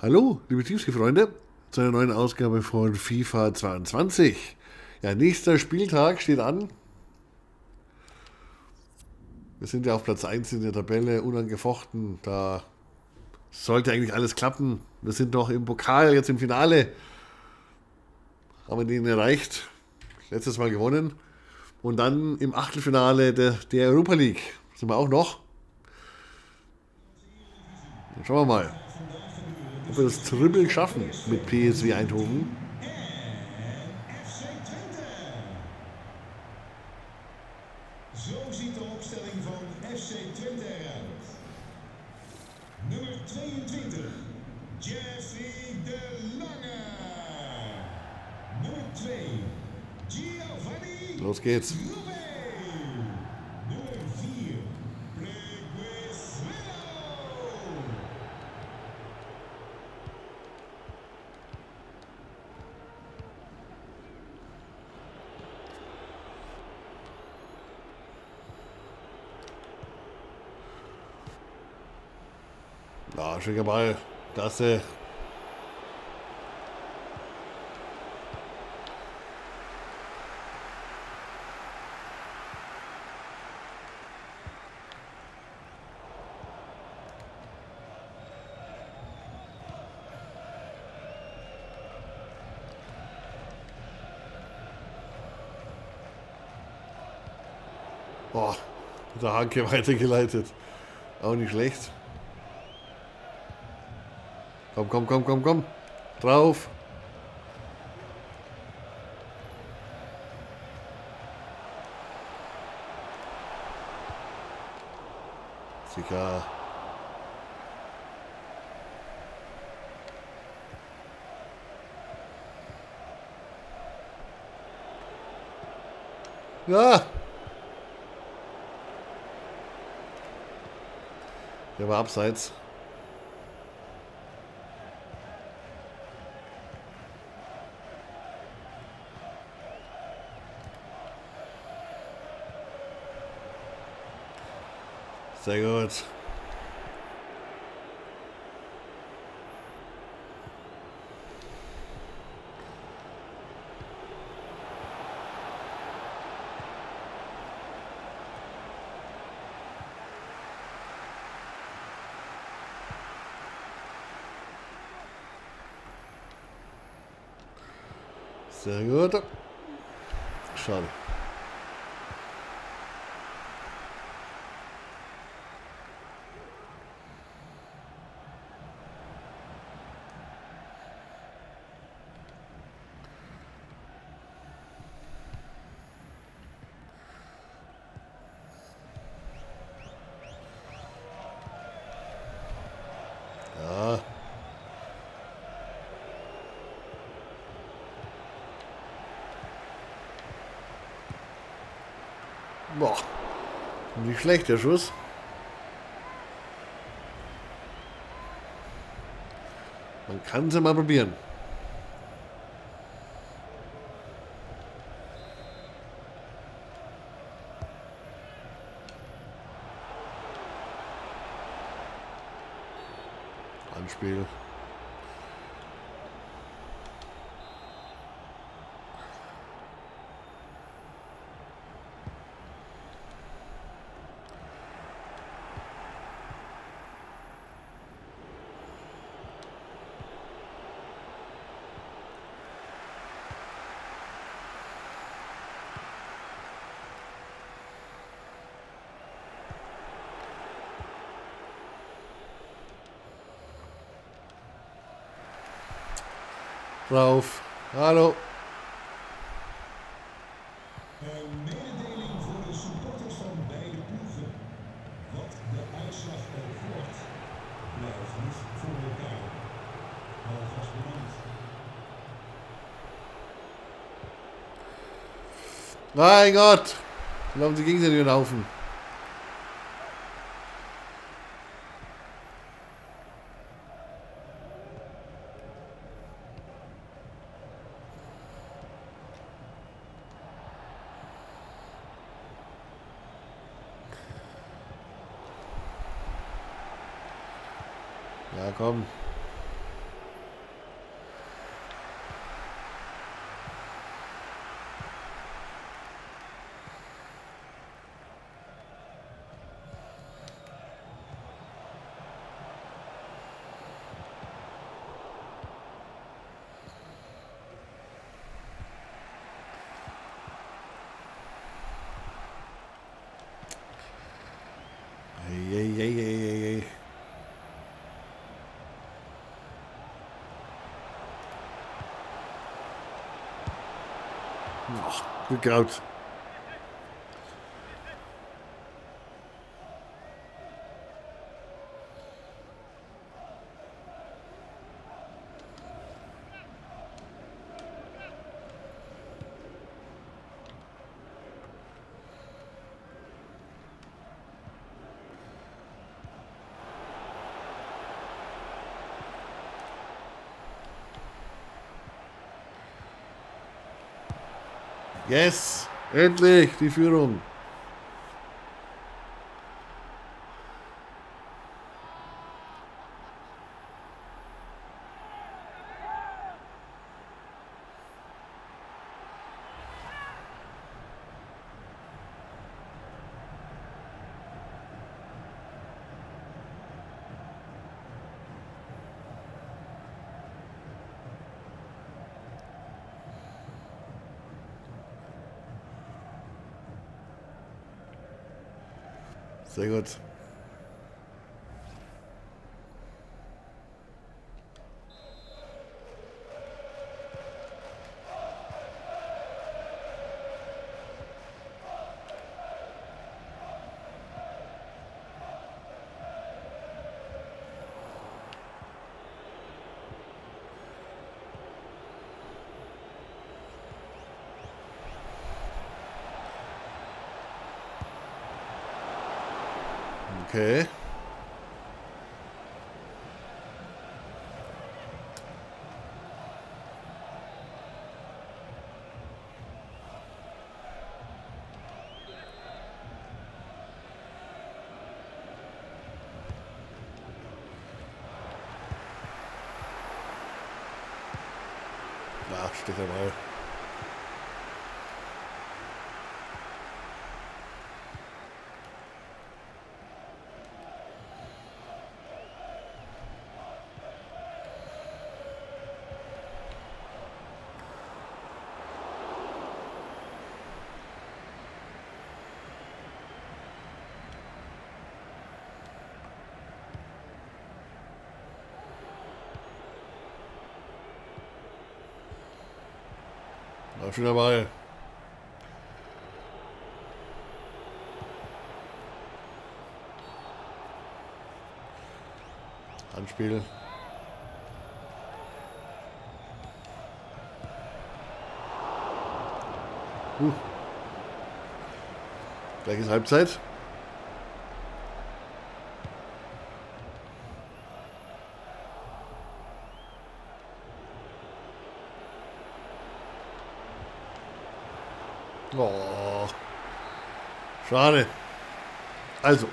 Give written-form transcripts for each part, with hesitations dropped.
Hallo, liebe Tiefsee-Freunde, zu einer neuen Ausgabe von FIFA 22. Ja, nächster Spieltag steht an. Wir sind ja auf Platz 1 in der Tabelle, unangefochten. Da sollte eigentlich alles klappen. Wir sind noch im Pokal, jetzt im Finale. Haben wir den erreicht. Letztes Mal gewonnen. Und dann im Achtelfinale der Europa League. Sind wir auch noch. Dann schauen wir mal, ob wir das Triple schaffen mit PSV Eindhoven. So sieht die Aufstellung von FC Twente aus. Nummer 22, Jeffrey De Lange. Nummer 2, Giovanni. Los geht's. Ja, schicker Ball. Klasse. Boah, der Hanke weitergeleitet. Auch nicht schlecht. Komm, komm, komm, komm, komm. Drauf. Sicher. Ja. Der war abseits. Sehr gut. Sehr gut. Schade. Boah, nicht schlecht der Schuss. Man kann sie mal probieren. Anspiel. Drauf. Hallo. Een mededeling voor de supporters van beide ploegen. Wat de uitslag ook wordt, blijft niet voor elkaar. Alvast bedankt. Mein Gott! Ich glaube, sie ging sie in den Haufen. Ja, komm. Oh, good goat. Yes, endlich die Führung. Sehr gut. Okay. Da steht der Ball. Schöner Ball. Handspiel. Gleich ist Halbzeit. Oh, schade. Also,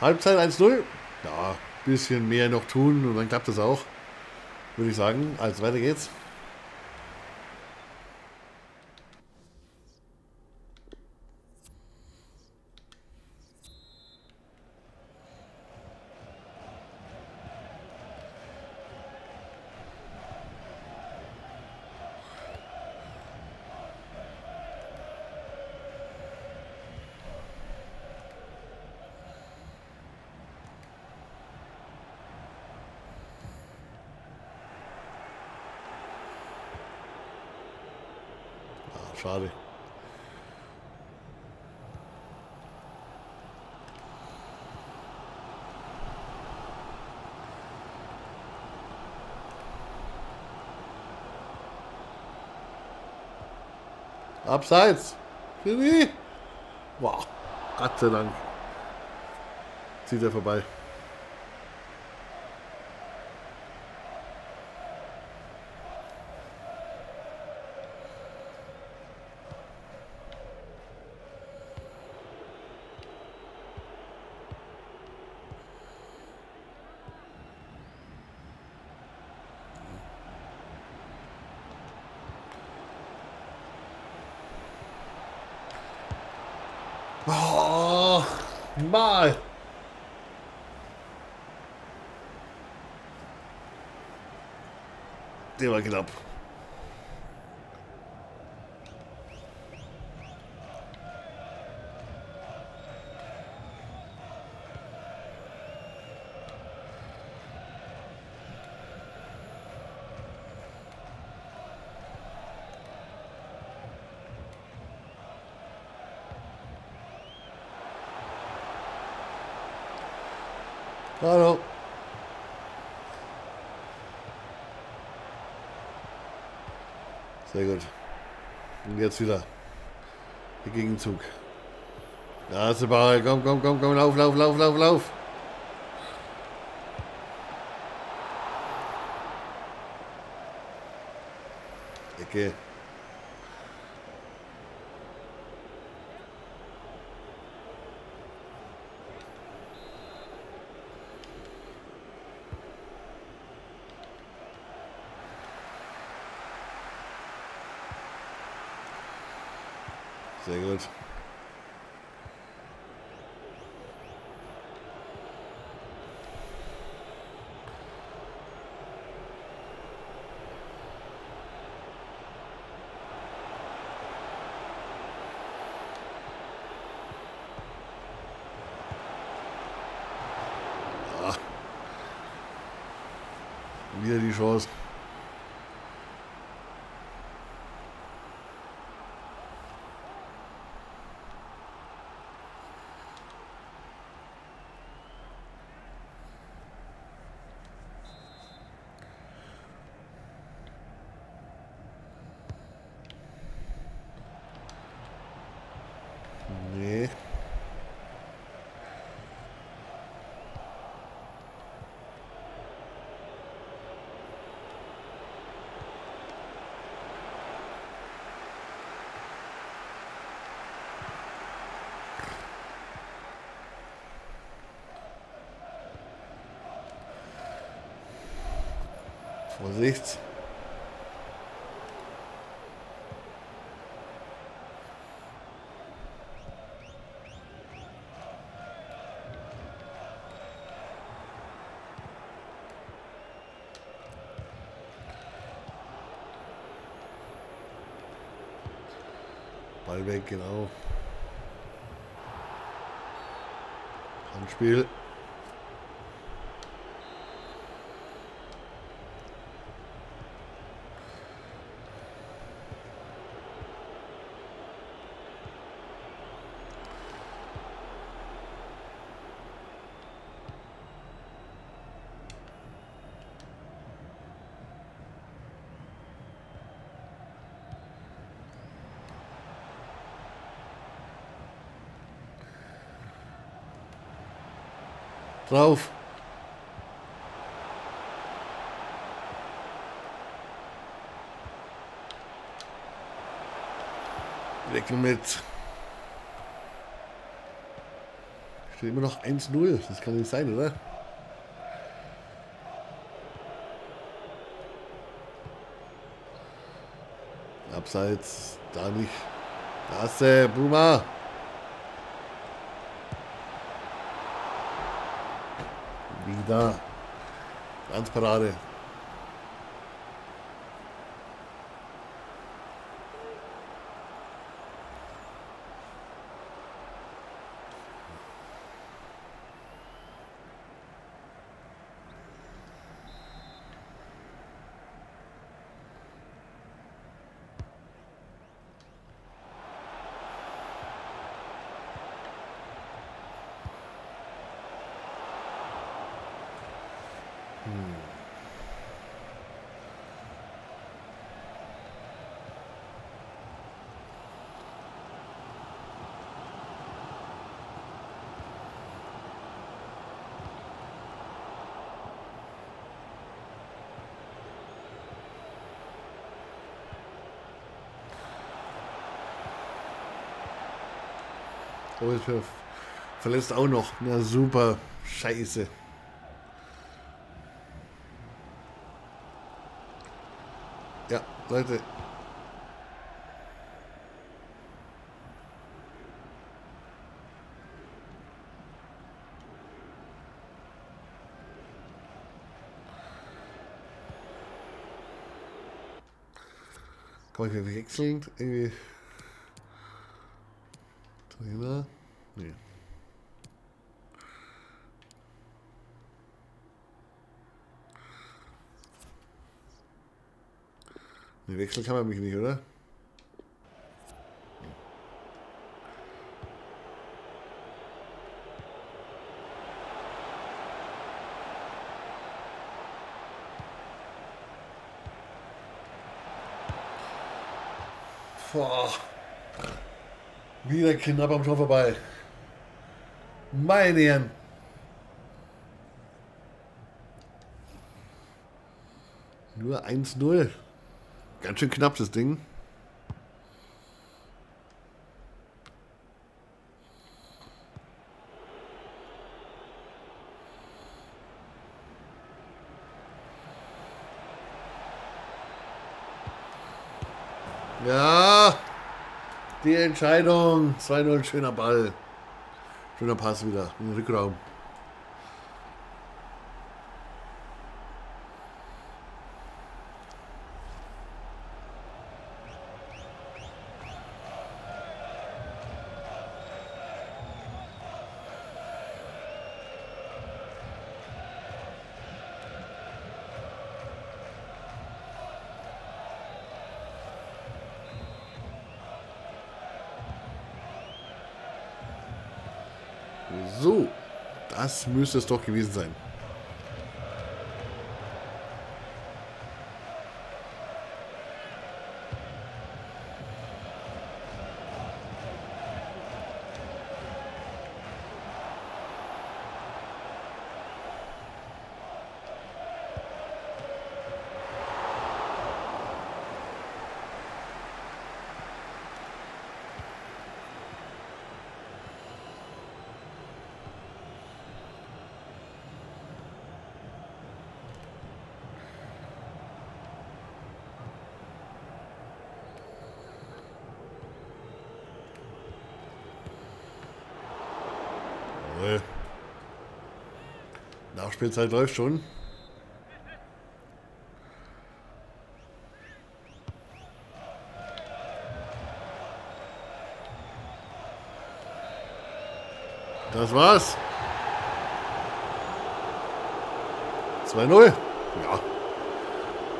Halbzeit 1-0. Ja, ein bisschen mehr noch tun und dann klappt das auch, würde ich sagen. Also, weiter geht's. Schade. Abseits. Wow. Gott sei Dank. Zieht er vorbei. Oh, mal. Der war knapp. Hallo. Sehr gut. Und jetzt wieder der Gegenzug. Da ist der Ball. Komm, komm, komm, komm. Lauf, lauf, lauf, lauf, lauf. Ecke. Sehr gut. Ah. Wieder die Chance. Vorsicht. Ball weg, genau. Handspiel. Drauf. Weg mit. Steht immer noch 1-0. Das kann nicht sein, oder? Abseits. Da nicht. Da ist der Bruma. Da, Landparade. Oh, verletzt auch noch. Na super, scheiße. Ja, Leute. Komm, ich bin wechselnd irgendwie. Trainer? Nee. Nee, wechseln kann man mich nicht, oder? Boah. Wieder knapp am Tor vorbei. Meine Herren. Nur 1-0. Ganz schön knapp das Ding. Ja, die Entscheidung. 2-0, schöner Ball. Schöner Pass wieder in den Rückraum. So, das müsste es doch gewesen sein. Nachspielzeit läuft schon. Das war's. 2-0. Ja.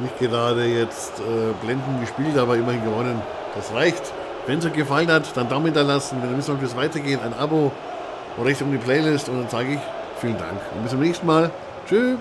Nicht gerade jetzt blendend gespielt, aber immerhin gewonnen. Das reicht. Wenn es euch gefallen hat, dann Daumen da lassen. Wenn ihr wisst, ob es weitergeht, ein Abo. Rechts um die Playlist und dann sage ich vielen Dank und bis zum nächsten Mal. Tschüss.